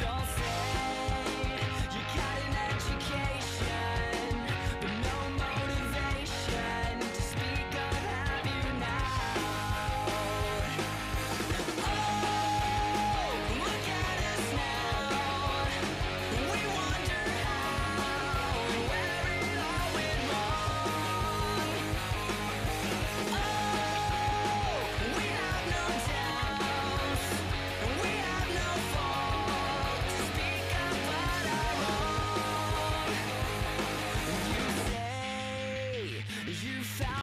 yourself.